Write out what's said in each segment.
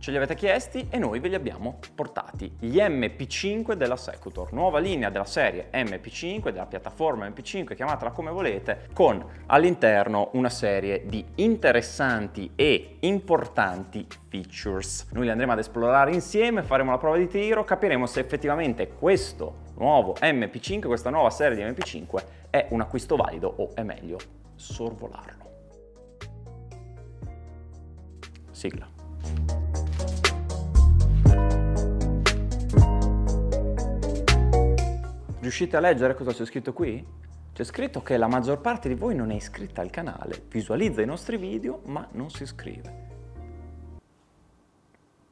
Ce li avete chiesti e noi ve li abbiamo portati. Gli MP5 della Secutor, nuova linea della serie MP5, della piattaforma MP5, chiamatela come volete, con all'interno una serie di interessanti e importanti features. Noi li andremo ad esplorare insieme, faremo la prova di tiro, capiremo se effettivamente questo nuovo MP5, questa nuova serie di MP5 è un acquisto valido o è meglio sorvolarlo. Sigla. Riuscite a leggere cosa c'è scritto qui? C'è scritto che la maggior parte di voi non è iscritta al canale, visualizza i nostri video ma non si iscrive.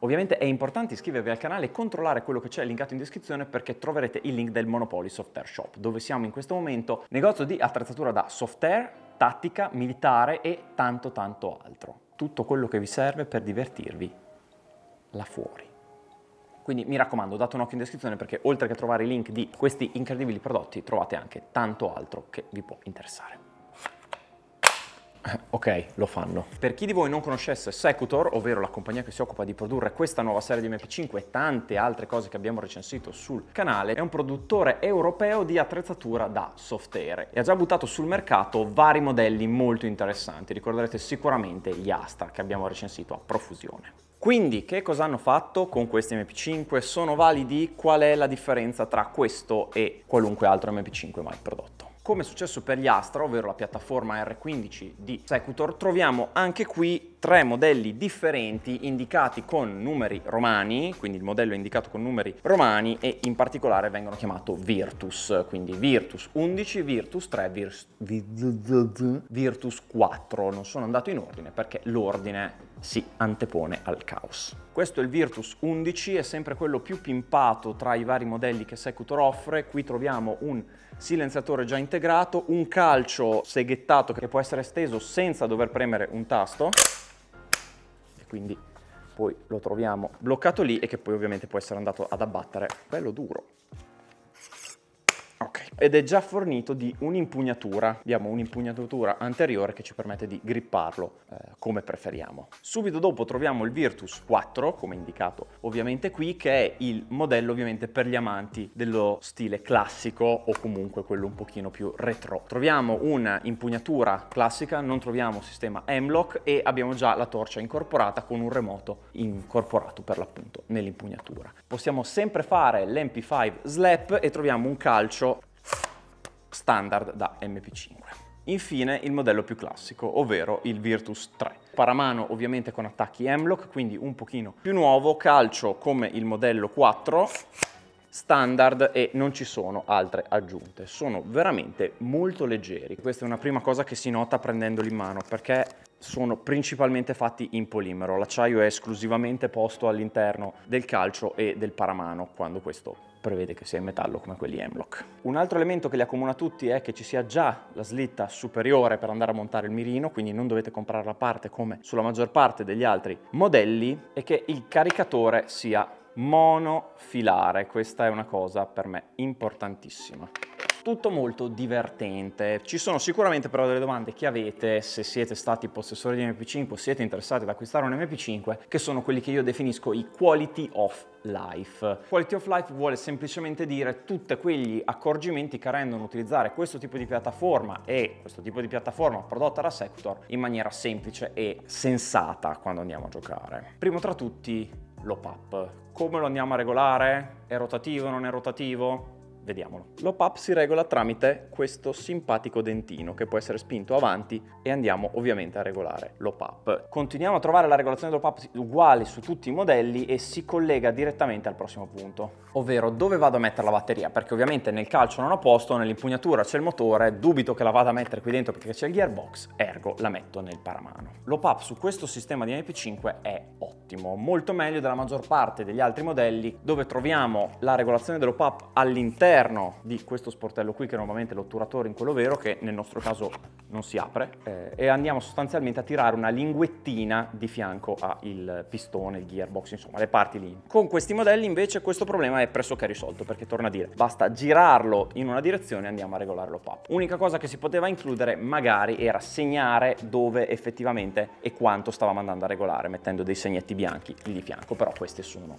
Ovviamente è importante iscrivervi al canale e controllare quello che c'è linkato in descrizione, perché troverete il link del Monopoly Softair Shop, dove siamo in questo momento, negozio di attrezzatura da softair, tattica, militare e tanto altro. Tutto quello che vi serve per divertirvi là fuori. Quindi mi raccomando, date un occhio in descrizione, perché oltre che trovare i link di questi incredibili prodotti trovate anche tanto altro che vi può interessare. Ok, lo fanno. Per chi di voi non conoscesse Secutor, ovvero la compagnia che si occupa di produrre questa nuova serie di MP5 e tante altre cose che abbiamo recensito sul canale, è un produttore europeo di attrezzatura da softair e ha già buttato sul mercato vari modelli molto interessanti. Ricorderete sicuramente gli Astra che abbiamo recensito a profusione. Quindi che cosa hanno fatto con questi MP5? Sono validi? Qual è la differenza tra questo e qualunque altro MP5 mai prodotto? Come è successo per gli Astra, ovvero la piattaforma R15 di Secutor, troviamo anche qui tre modelli differenti indicati con numeri romani, quindi il modello è indicato con numeri romani e in particolare vengono chiamati Virtus, quindi Virtus 11, Virtus 3, Virtus 4. Non sono andato in ordine perché l'ordine si antepone al caos. Questo è il Virtus 11, è sempre quello più pimpato tra i vari modelli che Secutor offre. Qui troviamo un silenziatore già integrato, un calcio seghettato che può essere esteso senza dover premere un tasto, e quindi poi lo troviamo bloccato lì e che poi ovviamente può essere andato ad abbattere bello duro. Ok, ed è già fornito di un'impugnatura, abbiamo un'impugnatura anteriore che ci permette di gripparlo come preferiamo. Subito dopo troviamo il Virtus 4, come indicato ovviamente qui, che è il modello ovviamente per gli amanti dello stile classico o comunque quello un pochino più retro. Troviamo un'impugnatura classica, non troviamo sistema M-Lock e abbiamo già la torcia incorporata con un remoto incorporato per l'appunto nell'impugnatura. Possiamo sempre fare l'MP5 slap e troviamo un calcio standard da MP5. Infine il modello più classico, ovvero il Virtus 3. Paramano ovviamente con attacchi M-Lock, quindi un pochino più nuovo, calcio come il modello 4, standard, e non ci sono altre aggiunte. Sono veramente molto leggeri. Questa è una prima cosa che si nota prendendoli in mano, perché sono principalmente fatti in polimero. L'acciaio è esclusivamente posto all'interno del calcio e del paramano, quando questo prevede che sia in metallo come quelli M-Lock. Un altro elemento che li accomuna tutti è che ci sia già la slitta superiore per andare a montare il mirino, quindi non dovete comprare la parte come sulla maggior parte degli altri modelli, e che il caricatore sia monofilare. Questa è una cosa per me importantissima. Tutto molto divertente. Ci sono sicuramente però delle domande che avete se siete stati possessori di MP5 o siete interessati ad acquistare un MP5, che sono quelli che io definisco i quality of life. Quality of life vuole semplicemente dire tutti quegli accorgimenti che rendono utilizzare questo tipo di piattaforma e questo tipo di piattaforma prodotta da Secutor in maniera semplice e sensata quando andiamo a giocare. Primo tra tutti, l'op-up. Come lo andiamo a regolare? È rotativo, non è rotativo? Vediamolo. L'op-up si regola tramite questo simpatico dentino che può essere spinto avanti e andiamo ovviamente a regolare l'op-up. Continuiamo a trovare la regolazione dell'op-up uguale su tutti i modelli e si collega direttamente al prossimo punto, ovvero dove vado a mettere la batteria, perché ovviamente nel calcio non ho posto, nell'impugnatura c'è il motore, dubito che la vado a mettere qui dentro perché c'è il gearbox, ergo la metto nel paramano. L'op-up su questo sistema di MP5 è ottimo, molto meglio della maggior parte degli altri modelli, dove troviamo la regolazione dell'op-up all'interno all'interno di questo sportello qui, che è normalmente l'otturatore in quello vero, che nel nostro caso non si apre, e andiamo sostanzialmente a tirare una linguettina di fianco al pistone, il gearbox, insomma le parti lì. Con questi modelli invece questo problema è pressoché risolto, perché torna a dire, basta girarlo in una direzione e andiamo a regolare lo pop. Unica cosa che si poteva includere magari era segnare dove effettivamente e quanto stavamo andando a regolare, mettendo dei segnetti bianchi lì di fianco, però queste sono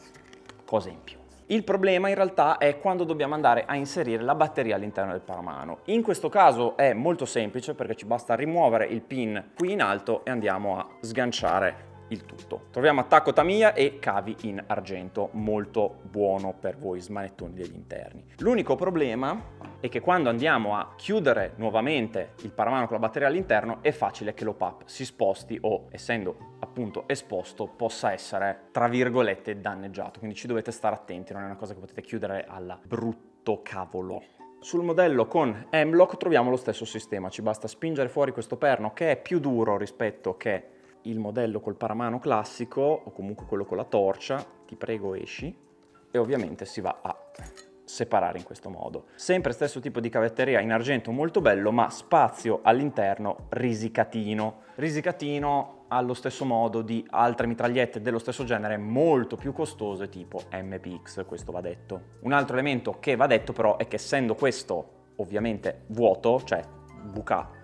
cose in più. Il problema in realtà è quando dobbiamo andare a inserire la batteria all'interno del paramano. In questo caso è molto semplice, perché ci basta rimuovere il pin qui in alto e andiamo a sganciare il tutto. Troviamo attacco Tamiya e cavi in argento, molto buono per voi smanettoni degli interni. L'unico problema è che quando andiamo a chiudere nuovamente il paramano con la batteria all'interno è facile che lo pop si sposti o, essendo appunto esposto, possa essere tra virgolette danneggiato, quindi ci dovete stare attenti, non è una cosa che potete chiudere alla brutto cavolo. Sul modello con M-Lock troviamo lo stesso sistema, ci basta spingere fuori questo perno, che è più duro rispetto che il modello col paramano classico o comunque quello con la torcia, ti prego esci, e ovviamente si va a separare in questo modo. Sempre stesso tipo di cavetteria in argento, molto bello, ma spazio all'interno risicatino allo stesso modo di altre mitragliette dello stesso genere, molto più costose, tipo MPX, questo va detto. Un altro elemento che va detto però è che, essendo questo ovviamente vuoto, cioè bucato,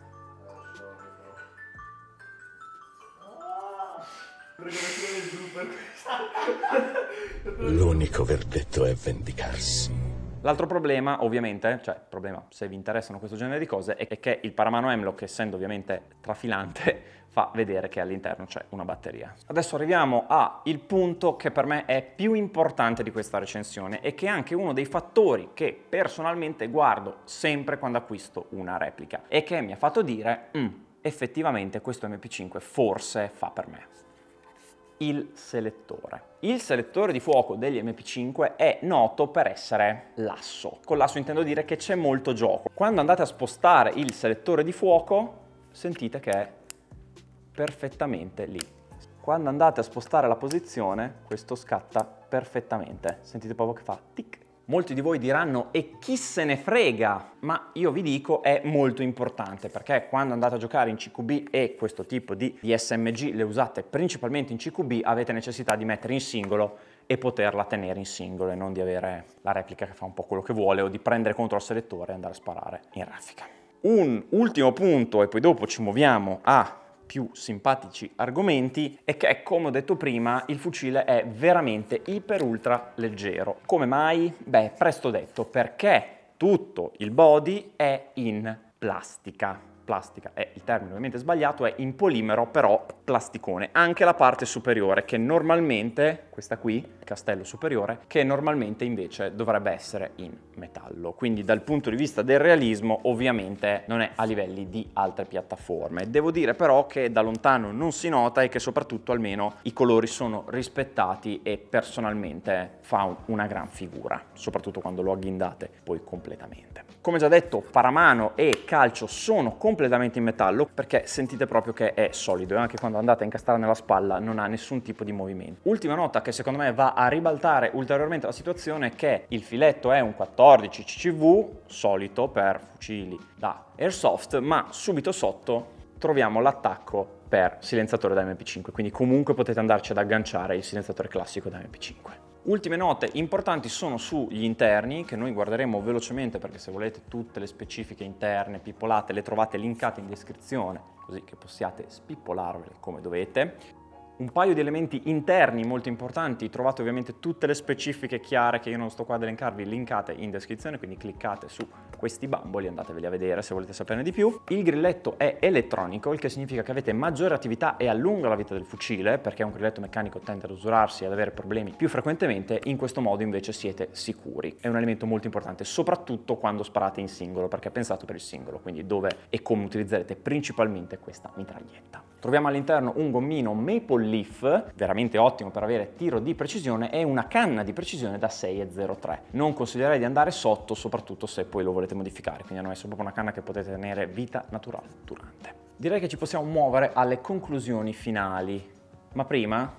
l'unico verdetto è vendicarsi. L'altro problema, ovviamente, cioè problema se vi interessano questo genere di cose, è che il paramano M-Lock, essendo ovviamente trafilante, fa vedere che all'interno c'è una batteria. Adesso arriviamo al punto che per me è più importante di questa recensione e che è anche uno dei fattori che personalmente guardo sempre quando acquisto una replica e che mi ha fatto dire effettivamente questo MP5 forse fa per me. Il selettore. Il selettore di fuoco degli MP5 è noto per essere lasso. Con lasso intendo dire che c'è molto gioco. Quando andate a spostare il selettore di fuoco, sentite che è perfettamente lì. Quando andate a spostare la posizione, questo scatta perfettamente. Sentite proprio che fa tic. Molti di voi diranno, e chi se ne frega? Ma io vi dico, è molto importante, perché quando andate a giocare in CQB e questo tipo di SMG le usate principalmente in CQB, avete necessità di mettere in singolo e poterla tenere in singolo e non di avere la replica che fa un po' quello che vuole o di prendere contro il selettore e andare a sparare in raffica. Un ultimo punto, e poi dopo ci muoviamo a più simpatici argomenti, è che, come ho detto prima, il fucile è veramente iper ultra leggero. Come mai? Beh, presto detto, perché tutto il body è in plastica. Plastica è il termine ovviamente sbagliato, è in polimero, però plasticone. Anche la parte superiore, che normalmente, questa qui, il castello superiore, che normalmente invece dovrebbe essere in metallo. Quindi dal punto di vista del realismo ovviamente non è a livelli di altre piattaforme. Devo dire però che da lontano non si nota e che soprattutto almeno i colori sono rispettati e personalmente fa una gran figura, soprattutto quando lo agghindate poi completamente. Come già detto, paramano e calcio sono completamente in metallo, perché sentite proprio che è solido e anche quando andate a incastrare nella spalla non ha nessun tipo di movimento. Ultima nota che secondo me va a ribaltare ulteriormente la situazione è che il filetto è un 14 CCV solito per fucili da airsoft, ma subito sotto troviamo l'attacco per silenziatore da MP5, quindi comunque potete andarci ad agganciare il silenziatore classico da MP5. Ultime note importanti sono sugli interni, che noi guarderemo velocemente, perché se volete tutte le specifiche interne pippolate le trovate linkate in descrizione, così che possiate spippolarvele come dovete. Un paio di elementi interni molto importanti, trovate ovviamente tutte le specifiche chiare che io non sto qua ad elencarvi, linkate in descrizione, quindi cliccate su questi bamboli, andateveli a vedere se volete saperne di più. Il grilletto è elettronico, il che significa che avete maggiore attività e allunga la vita del fucile, perché un grilletto meccanico tende ad usurarsi e ad avere problemi più frequentemente. In questo modo invece siete sicuri. È un elemento molto importante, soprattutto quando sparate in singolo, perché è pensato per il singolo, quindi dove e come utilizzerete principalmente questa mitraglietta. Troviamo all'interno un gommino Maple Leaf, veramente ottimo per avere tiro di precisione, e una canna di precisione da 6,03. Non consiglierei di andare sotto, soprattutto se poi lo volete modificare, quindi hanno messo proprio una canna che potete tenere vita naturale durante. Direi che ci possiamo muovere alle conclusioni finali, ma prima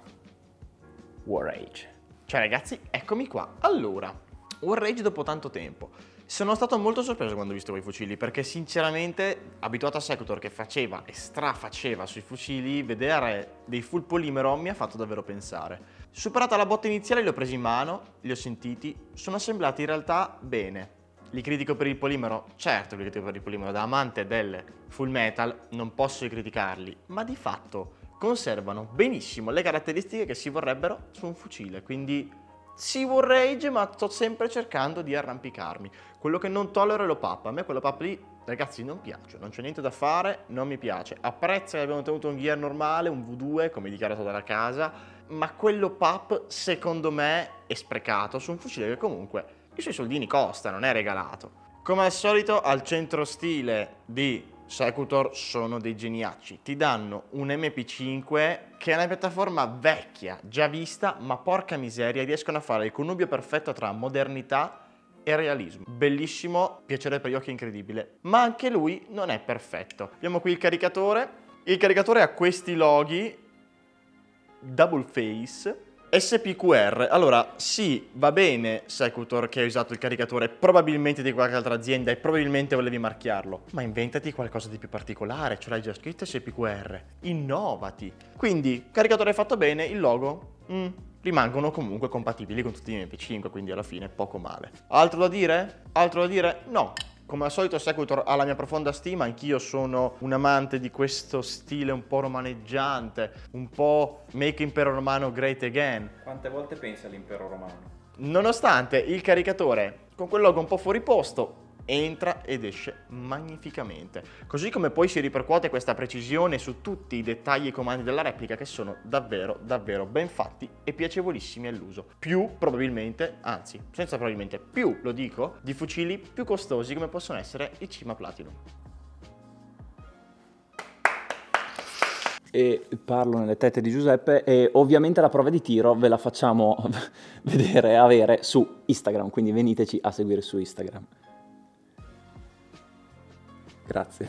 War Rage. Ciao ragazzi, eccomi qua. Allora, War Rage dopo tanto tempo. Sono stato molto sorpreso quando ho visto quei fucili, perché sinceramente, abituato a Sector che faceva e strafaceva sui fucili, vedere dei full polimero mi ha fatto davvero pensare. Superata la botta iniziale li ho presi in mano, li ho sentiti, sono assemblati in realtà bene. Li critico per il polimero? Certo li critico per il polimero, da amante del full metal non posso criticarli, ma di fatto conservano benissimo le caratteristiche che si vorrebbero su un fucile, quindi sì, vorrei rage, ma sto sempre cercando di arrampicarmi. Quello che non tollero è lo pappa. A me quello pappa lì, ragazzi, non piace. Non c'è niente da fare, non mi piace. Apprezzo che abbiamo tenuto un gear normale, un V2, come dichiarato dalla casa, ma quello pappa, secondo me, è sprecato su un fucile che comunque i suoi soldini costa, non è regalato. Come al solito, al centro stile di Secutor sono dei geniacci, ti danno un MP5 che è una piattaforma vecchia, già vista, ma porca miseria riescono a fare il connubio perfetto tra modernità e realismo. Bellissimo, piacere per gli occhi incredibile, ma anche lui non è perfetto. Abbiamo qui il caricatore ha questi loghi, double face, SPQR, allora sì, va bene Secutor che hai usato il caricatore probabilmente di qualche altra azienda e probabilmente volevi marchiarlo, ma inventati qualcosa di più particolare, ce l'hai già scritto SPQR, innovati. Quindi, caricatore fatto bene, il logo rimangono comunque compatibili con tutti i MP5, quindi alla fine poco male. Altro da dire? Altro da dire? No. Come al solito Secutor ha la mia profonda stima, anch'io sono un amante di questo stile un po' romaneggiante, un po' make impero romano great again. Quante volte pensi all'impero romano? Nonostante il caricatore, con quel logo un po' fuori posto, entra ed esce magnificamente. Così come poi si ripercuote questa precisione su tutti i dettagli e i comandi della replica che sono davvero, davvero ben fatti e piacevolissimi all'uso. Più probabilmente, anzi, senza probabilmente, più, lo dico, di fucili più costosi come possono essere i Cima Platinum. E parlo nelle tette di Giuseppe e ovviamente la prova di tiro ve la facciamo vedere, avere su Instagram, quindi veniteci a seguire su Instagram. Grazie.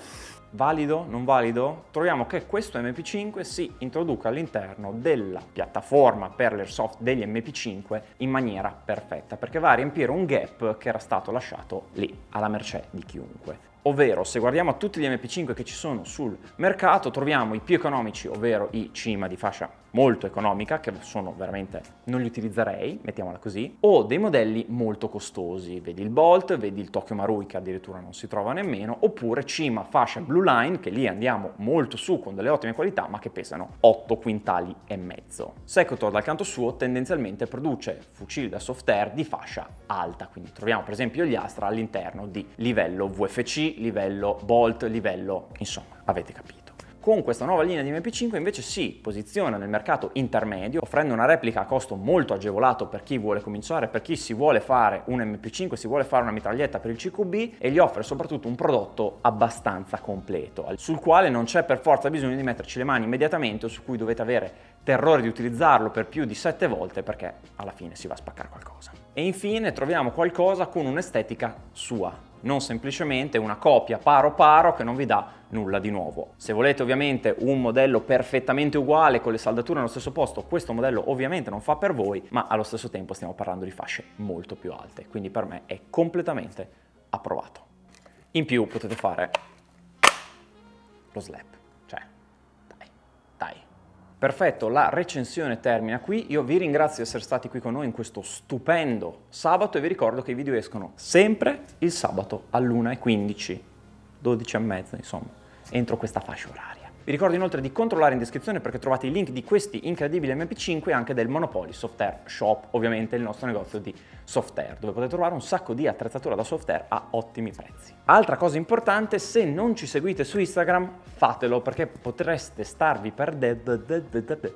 Valido? Non valido? Troviamo che questo MP5 si introduca all'interno della piattaforma per l'airsoft degli MP5 in maniera perfetta, perché va a riempire un gap che era stato lasciato lì, alla mercé di chiunque. Ovvero, se guardiamo tutti gli MP5 che ci sono sul mercato, troviamo i più economici, ovvero i Cima di fascia molto economica, che sono veramente non li utilizzerei, mettiamola così, o dei modelli molto costosi, vedi il Bolt, vedi il Tokyo Marui che addirittura non si trova nemmeno, oppure Cima fascia Blue Line, che lì andiamo molto su con delle ottime qualità, ma che pesano 8 quintali e mezzo. Secutor dal canto suo tendenzialmente produce fucili da Softair di fascia alta, quindi troviamo per esempio gli Astra all'interno di livello VFC, livello Bolt, livello, insomma, avete capito. Con questa nuova linea di MP5 invece si posiziona nel mercato intermedio, offrendo una replica a costo molto agevolato per chi vuole cominciare, per chi si vuole fare un MP5, si vuole fare una mitraglietta per il CQB, e gli offre soprattutto un prodotto abbastanza completo, sul quale non c'è per forza bisogno di metterci le mani immediatamente o su cui dovete avere terrore di utilizzarlo per più di 7 volte, perché alla fine si va a spaccare qualcosa. E infine troviamo qualcosa con un'estetica sua, non semplicemente una copia paro paro che non vi dà nulla di nuovo. Se volete ovviamente un modello perfettamente uguale con le saldature nello stesso posto, questo modello ovviamente non fa per voi, ma allo stesso tempo stiamo parlando di fasce molto più alte, quindi per me è completamente approvato. In più potete fare lo slap, cioè dai. Perfetto, la recensione termina qui, io vi ringrazio di essere stati qui con noi in questo stupendo sabato e vi ricordo che i video escono sempre il sabato all'1:15, 12:30 insomma, entro questa fascia oraria. Vi ricordo inoltre di controllare in descrizione perché trovate i link di questi incredibili MP5 e anche del Monopoly Softair Shop, ovviamente il nostro negozio di Softair, dove potete trovare un sacco di attrezzatura da Softair a ottimi prezzi. Altra cosa importante, se non ci seguite su Instagram, fatelo perché potreste starvi perdendo.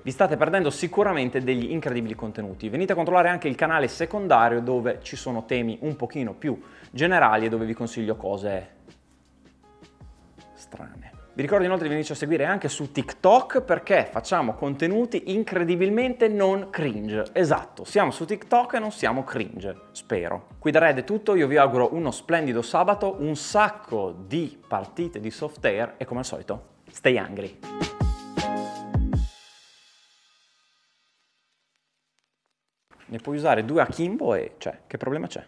Vi state perdendo sicuramente degli incredibili contenuti. Venite a controllare anche il canale secondario dove ci sono temi un pochino più generali e dove vi consiglio cose strane. Vi ricordo inoltre di venirci a seguire anche su TikTok perché facciamo contenuti incredibilmente non cringe. Esatto, siamo su TikTok e non siamo cringe, spero. Qui da Red è tutto, io vi auguro uno splendido sabato, un sacco di partite di Softair e come al solito, stay hungry! Ne puoi usare due a Kimbo e cioè, che problema c'è?